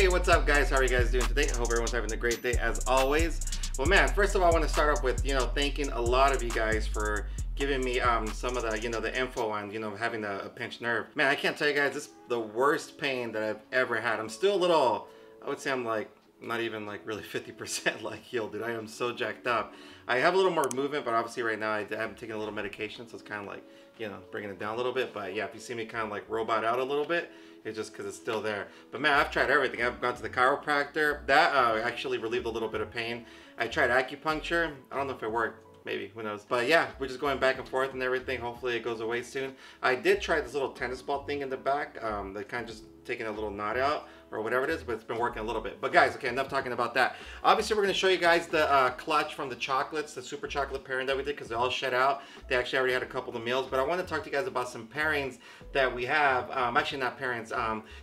Hey, what's up guys? How are you guys doing today? I hope everyone's having a great day as always. Well, man, first of all, I want to start off with, thanking a lot of you guys for giving me some of the, the info on, having a pinched nerve. Man, I can't tell you guys, this is the worst pain that I've ever had. I'm still a little, I would say I'm like, not even like really 50% like healed, dude. I am so jacked up. I have a little more movement, but obviously right now I haven't taken a little medication, so it's kind of like, bringing it down a little bit. But yeah, if you see me kind of like robot out a little bit, it's just because it's still there. But man, I've tried everything. I've gone to the chiropractor. That actually relieved a little bit of pain. I tried acupuncture. I don't know if it worked. Maybe, who knows? But yeah, we're just going back and forth and everything. Hopefully it goes away soon. I did try this little tennis ball thing in the back. They kind of just taking a little knot out or whatever it is, but it's been working a little bit. But guys, okay, enough talking about that. Obviously, we're gonna show you guys the clutch from the chocolates, the super chocolate pairing that we did because they all shed out. They actually already had a couple of meals, but I want to talk to you guys about some pairings that we have, actually not pairings,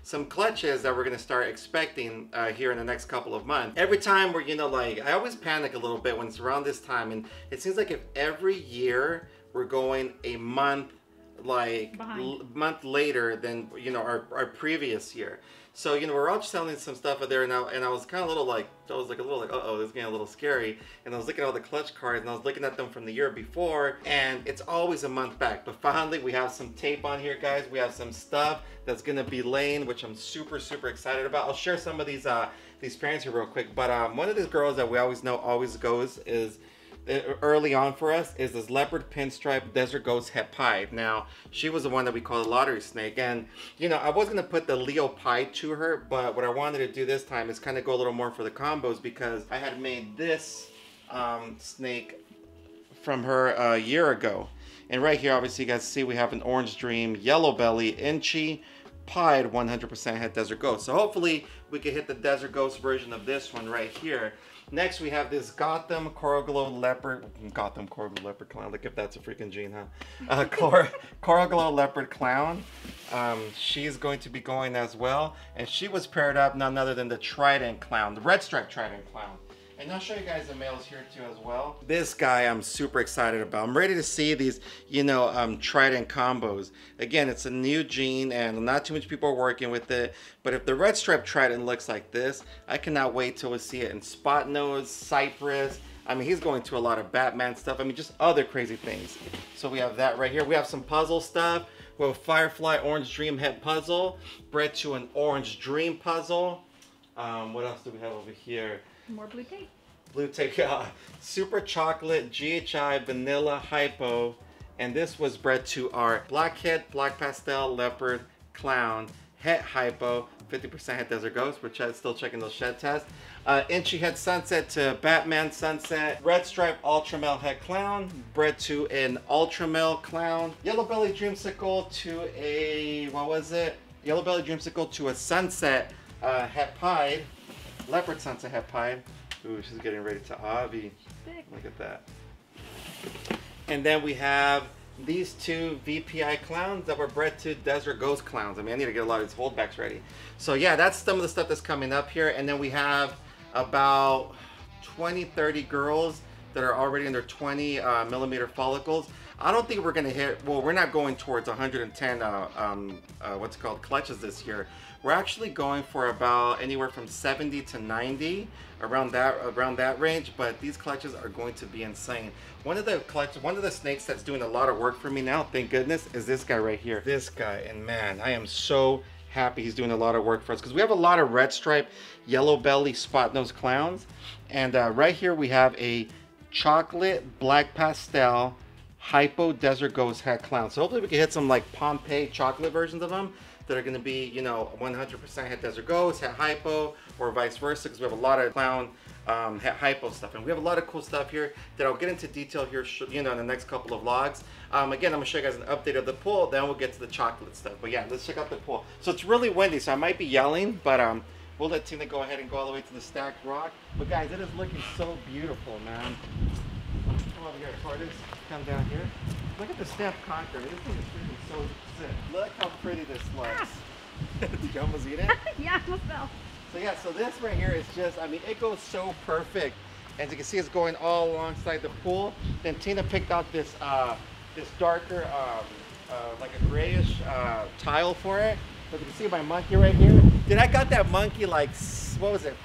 some clutches that we're gonna start expecting here in the next couple of months. Every time we're, like, I always panic a little bit when it's around this time, and it seems like if every year we're going a month like month later than our previous year. So we're all just selling some stuff out there, and I was kind of a little like, uh-oh, this is getting a little scary. And I was looking at all the clutch cards, and I was looking at them from the year before, and it's always a month back. But finally, we have some tape on here, guys. We have some stuff that's gonna be laying, which I'm super, super excited about. I'll share some of these pairings here real quick. But one of these girls that we always know always goes is early on for us is this leopard pinstripe desert ghost head pie. Now she was the one that we call the lottery snake, and I was gonna put the Leo pie to her, but what I wanted to do this time is kind of go a little more for the combos because I had made this snake from her a year ago. And right here, obviously you guys see we have an orange dream, yellow belly, inchy pied 100% head desert ghost. So hopefully we can hit the desert ghost version of this one right here. Next, we have this Gotham Coralglow Leopard, Gotham Coralglow Leopard Clown, like if that's a freaking gene, huh? Coralglow Leopard Clown. She's going to be going as well. And she was paired up none other than the Trident Clown, the Red Stripe Trident Clown. And I'll show you guys the males here too as well. This guy I'm super excited about. I'm ready to see these, Trident combos. Again, it's a new gene and not too much people are working with it. But if the red stripe Trident looks like this, I cannot wait till we see it in Spot Nose, Cypress. I mean, he's going to a lot of Batman stuff. I mean, just other crazy things. So we have that right here. We have some puzzle stuff. We have Firefly Orange Dream Head Puzzle, bred to an Orange Dream Puzzle. What else do we have over here? More blue tape. Blue tape, yeah. Super chocolate, GHI, vanilla, hypo. And this was bred to our blackhead, black pastel, leopard, clown, het hypo, 50% head desert ghost. We're still checking those shed tests. Inchy head sunset to Batman sunset. Red stripe ultramel head clown, bred to an ultramel clown. Yellow belly dreamsicle to a, what was it? Yellow belly dreamsicle to a sunset head pied. Leopard sunset head pie. Ooh, she's getting ready to obby. Look at that. And then we have these two VPI clowns that were bred to desert ghost clowns. I mean, I need to get a lot of these holdbacks ready. So yeah, that's some of the stuff that's coming up here. And then we have about 20, 30 girls that are already in their 20 millimeter follicles. I don't think we're gonna hit, well, we're not going towards 110 what's it called, clutches this year. We're actually going for about anywhere from 70 to 90 around that range, but these clutches are going to be insane. One of the snakes that's doing a lot of work for me now, thank goodness, is this guy right here. This guy, and man, I am so happy he's doing a lot of work for us because we have a lot of red stripe, yellow belly, spot nose clowns. And right here we have a chocolate, black pastel, hypo desert ghost head clown. So hopefully we can hit some like Pompeii chocolate versions of them that are going to be 100% head desert ghost, head hypo, or vice versa, because we have a lot of clown head hypo stuff, and we have a lot of cool stuff here that I'll get into detail here in the next couple of vlogs. Again, I'm gonna show you guys an update of the pool, then we'll get to the chocolate stuff. But yeah, let's check out the pool. So it's really windy, so I might be yelling, but we'll let Tina go ahead and go all the way to the stacked rock. But guys, it is looking so beautiful, man. Come over here, Curtis. Come down here. Look at the stacked concrete. This thing is freaking so sick. Look how pretty this looks. Did you almost eat it? Yeah, I almost fell. So yeah, so this right here is just, I mean, it goes so perfect. As you can see, it's going all alongside the pool. Then Tina picked out this this darker, like a grayish tile for it. But you can see my monkey right here. Dude, I got that monkey like, what was it,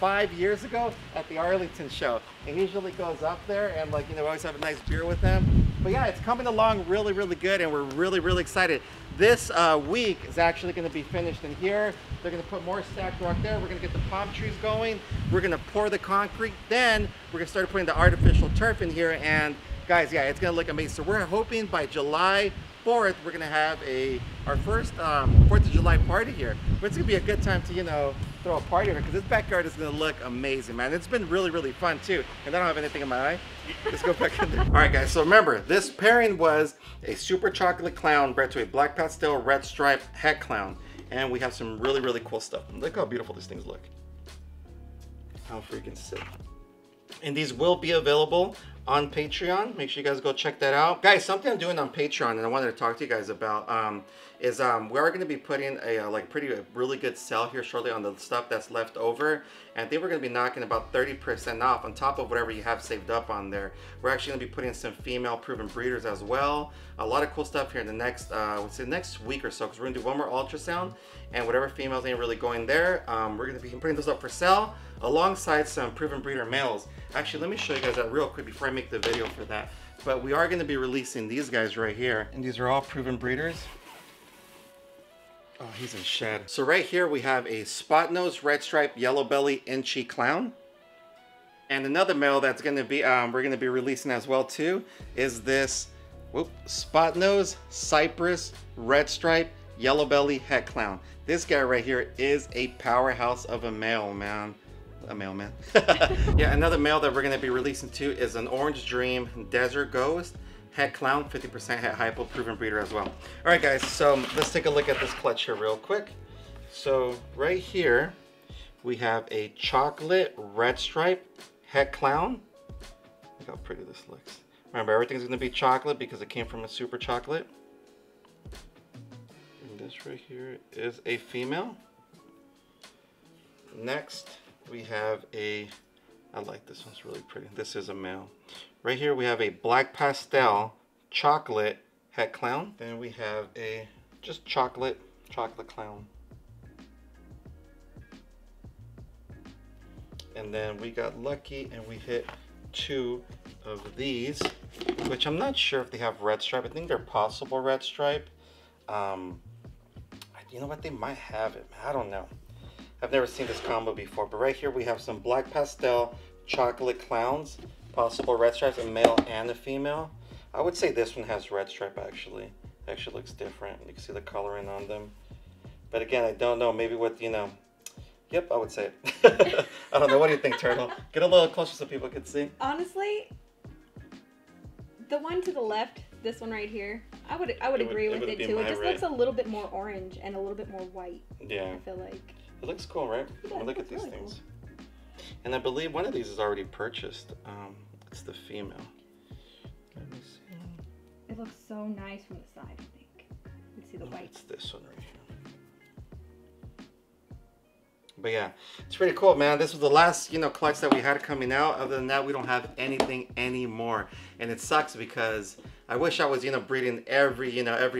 5 years ago at the Arlington show. It usually goes up there and like, you know, we always have a nice beer with them. But yeah, it's coming along really, really good and we're really, really excited. This week is actually gonna be finished in here. They're gonna put more stacked rock there. We're gonna get the palm trees going. We're gonna pour the concrete. Then we're gonna start putting the artificial turf in here. And guys, yeah, it's gonna look amazing. So we're hoping by July 4th, we're gonna have our first 4th of July party here. But it's gonna be a good time to, you know, throw a party here because this backyard is gonna look amazing, man. It's been really, really fun too. And I don't have anything in my eye. Let's go back in there. All right, guys, so remember, this pairing was a super chocolate clown bred to a black pastel red stripe head clown. And we have some really, really cool stuff. Look how beautiful these things look. How freaking sick. And these will be available on Patreon. Make sure you guys go check that out. Guys, something I'm doing on Patreon and I wanted to talk to you guys about is we are going to be putting a really good sale here shortly on the stuff that's left over. And I think we're going to be knocking about 30% off on top of whatever you have saved up on there. We're actually going to be putting some female proven breeders as well. A lot of cool stuff here in the next, let's say next week or so, because we're going to do one more ultrasound and whatever females ain't really going there, we're going to be putting those up for sale alongside some proven breeder males. Actually, let me show you guys that real quick before I make the video for that. But we are going to be releasing these guys right here. And these are all proven breeders. Oh, he's in shed. So right here we have a spot nose, red stripe, yellow belly, inchy clown. And another male that's going to be, we're going to be releasing as well too, is this spot nose, cypress, red stripe, yellow belly, head clown. This guy right here is a powerhouse of a male, man. A mailman. Yeah, another male that we're going to be releasing too is an Orange Dream Desert Ghost Head Clown, 50% Head Hypo Proven Breeder as well. All right, guys, so let's take a look at this clutch here real quick. So right here, we have a Chocolate Red Stripe Head Clown. Look how pretty this looks. Remember, everything's going to be chocolate because it came from a super chocolate. And this right here is a female. Next, we have I like this one's really pretty. This is a male. Right here we have a black pastel chocolate head clown. Then we have a just chocolate clown. And then we got lucky and we hit two of these, which I'm not sure if they have red stripe. I think they're possible red stripe. You know what, they might have it, I don't know. I've never seen this combo before, but right here we have some black pastel chocolate clowns, possible red stripes, a male and a female. I would say this one has red stripe actually. It actually looks different. You can see the coloring on them. But again, I don't know, maybe with, you know, yep, I would say it. I don't know, what do you think, Turtle? Get a little closer so people can see. Honestly, the one to the left, this one right here, I would agree with it too. It just looks a little bit more orange and a little bit more white. Yeah. I feel like. It looks cool, right? Yeah, I mean, look at these really things. Cool. And I believe one of these is already purchased. It's the female. Let me see. It looks so nice from the side, I think. You can see the white. It's this one right here. But yeah, it's pretty cool, man. This was the last, you know, clutch that we had coming out. Other than that, we don't have anything anymore. And it sucks because I wish I was, you know, breeding every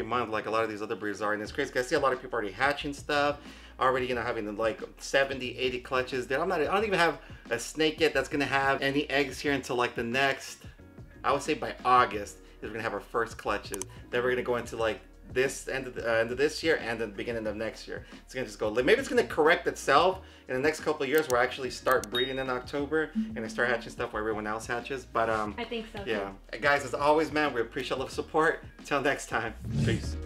month like a lot of these other breeders are. And it's crazy because I see a lot of people already hatching stuff. Already, you know, having like 70, 80 clutches. Dude, I don't even have a snake yet that's gonna have any eggs here until like the next, I would say by August, is we're gonna have our first clutches. Then we're gonna go into like this end of this year and the beginning of next year. It's gonna just go, maybe it's gonna correct itself in the next couple of years where I actually start breeding in October and I start hatching stuff where everyone else hatches. But I think so. Yeah. Guys, as always, man, we appreciate all the support. Until next time, peace.